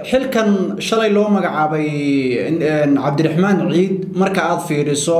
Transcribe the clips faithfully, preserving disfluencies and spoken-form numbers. xilkan shalay loo magacaabay Cabdiraxmaan Ciid marka aad fiiriso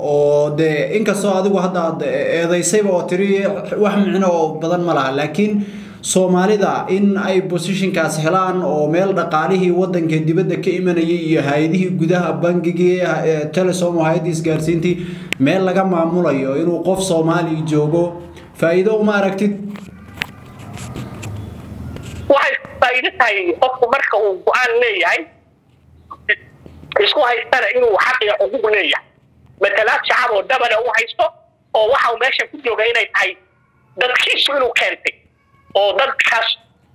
oo de inkastoo adigu hadda aad eedaysayba oo tiri wax macno badan ma laha laakiin Soomaalida in ay positionkaas helaan oo meel dhaqaalihii wadanka dibadda ka imanayay iyo hay'adaha gudaha bangiga Telesom oo hay'adaha isgaarsiintii meel laga maamulayo inuu qof Soomaali joogo faa'iido uma aragtid waxay faa'iido tahay qofku marka uu go'aan leeyahay isku haystana inuu xaqii ugu leeyahay matalaan shacab oo dabada u haysto oo waxa uu meesha ku joogaa inay tahay dadkiisu inuu keentay oo dadkaas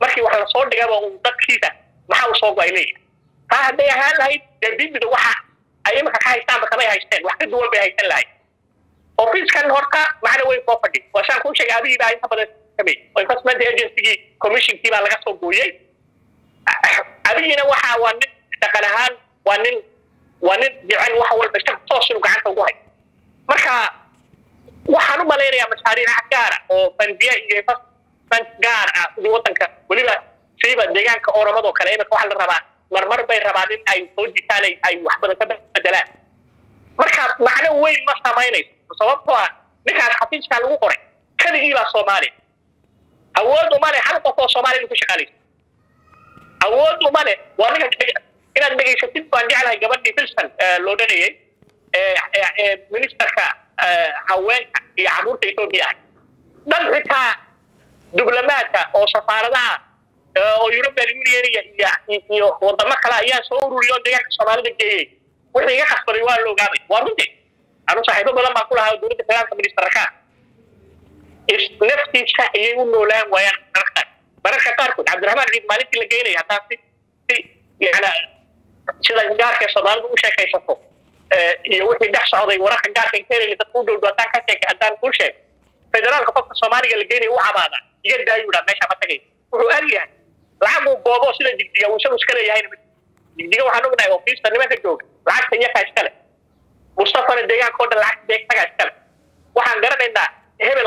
markii wax la soo dhigaba oo dadkiisa waxa uu soo go'aynay haaday halayd dadbidu waxa ay imka ka haystaan kama haysteen wax dad walba haysan lahayd ofiskan horta macna way soo fadhi waxaan ku sheegay abi baa inta badan kamay oo investment agency commission ki baa laga soo gooyay abina waxa waan dhaqalahan waan waan diin waxa walba shaqo soo gacanta ugu hay marka waxaan u maleeyaa mashaariic gaar ah oo bandiya iyo gaar ah wadanka waliba siiba deegaanka Oroomada kale ee waxa la rabaa marmar bay rabaan in ay soo jitaan ay wax badan ka bedelaan marka macna way ma sameeyay sababtoo ah ninkaas xafiiska lagu qoray kaligii baa Soomaali awood uma leh hal qof oo Soomaali ku shaqeeyo awood uma leh waa ninka inaad dhageysid baan jeclahay gabadhii Filsan loo dhanayay ee ministerka haweenka iyo caruurta Itoobiya dal xitaa diblomaadka oo safaaradaha oo European Union iyo wadamo kale ayaa soo ururiyo deegaanka Soomaalida geeyay wixii iga khasbaray waa loo gaabay waa runtii أنا صاحب بلال ما كلها دورة الفلان كمل استرخاء. إيش نفسي شيء يقولوا لا ويا بركة بركة كاركود عبد الرحمن ريد مالك اللي جاي لي هتعرفي يعني شذا الجار كصدار مش كيسفه يروح يدحش هذا يوراك الجار كثير اللي تقوله الوطن كتك أدان كل شيء. فدرال كفاف الصومالي اللي جاي لي هو عبادة يجدا يورا مش عبادة وقالي لعبوا بابا سيد جديا وشلون سكلي يعني جديا وحنو من أوفيس تاني ما تجوك لعبت تاني كاشكله. مصطفى الدجاج كود العكس ديك تجاهل وحنجرنا إن ده هبل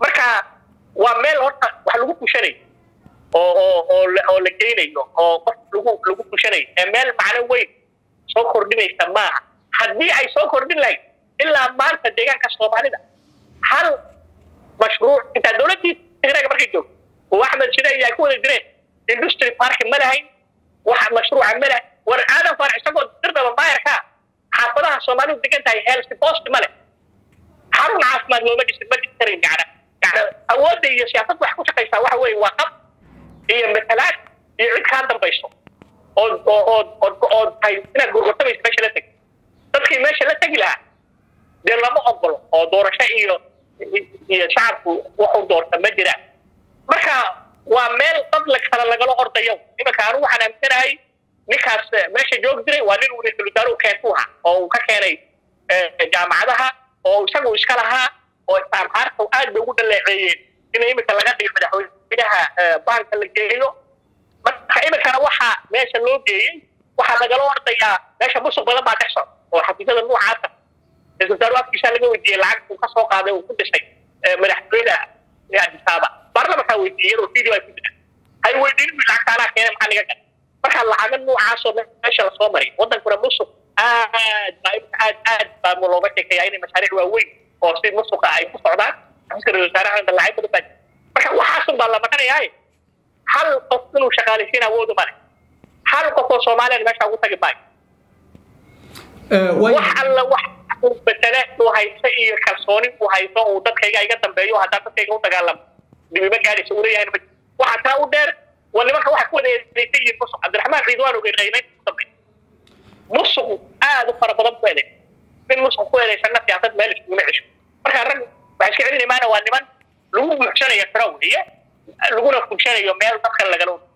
مركا ومال هرتا واحد لقوك مشاني أو أو أو لجيني أو بس لقوك لقوك مشاني مال معنا وين سكر دين يسمعها حدي أي سكر دين لي إلا مال صدقان كسر مالنا هل مشروع أنت دولتي تقدر مركي جو وأحمد شنو يكون الجرين إندستري بارك ملهين واحد مشروع مله وأنا فرع سكر تربى مبايرها حافظها الصومالي ودقنت هاي هيلث بوست ماله حرون عاصمان لو ما جيت ما جيت ترين قاعدة قاعدة أول دي سياسات وحكوا شقيسة وحوا يوقف هي مثلات يعيد خاطر بيشو أو أو أو أو هاي هنا جورجوتا مشلتك تدخل مشلتك لها ده لما أقبله أو دور شيء يشعب وحو دور تمدرة مركا وعمل قبلك خلال لقلو أرض يوم إما كاروح أنا مثل هاي نكاس ماشي جوجري وانين ونسلو دارو كانتوها أو كاكيني جامعاتها أو سمو إشكالها أو إسامحارها أو آد بيقود اللي عيين إنه إيمة اللغات يفتحوا منها بانك اللي جايلو مرحا إيمة كان وحا ماشي اللو جايين وحا لقالوا أرطيها ماشي بوسو بلا ما تحصل وحبيثة اللو عاطة نسلو دارو أفكيشان لقوا يدي العاق وقصوا قادة وكل شيء مرحبينها يعني سابع برنا مكاو يديين وفيديو يفتح هاي ويدين من العاقة على كينا محالي marka lacagan noocaasoo meesha la soo maray wadankuna musuq aad baa aad aad baa looga sheekeeyaa inay mashaariic waaweyn oo si musuqa ay ku socdaan xisbiga wasaaraha inta lacag badan marka waxaas baa la maqanayaa hal qof inuu shaqaaleysiin awood u male hal qof oo Soomaaliyeed meesha ugu tagi baay wax alla wax uu bedela oo haysta iyo kalsooni uu haysto oo dadkayga iga dambeeyo haddii dadkayga u dagaalamo dibima gaadhiso uu leeyahay waxa taa u dheer ولا ما كان واحد كون يتيجي نص عبد الرحمن رضوان وغير غيرين طبعا نصه قاعد فربضان كويس من نصه كويس عشان في عطاد مالش ومعش مركا الرجل بحشي علينا معنا وانمان لقوه محشانة يتراو هي لقونا في محشانة يوم ميال ودخل لقلون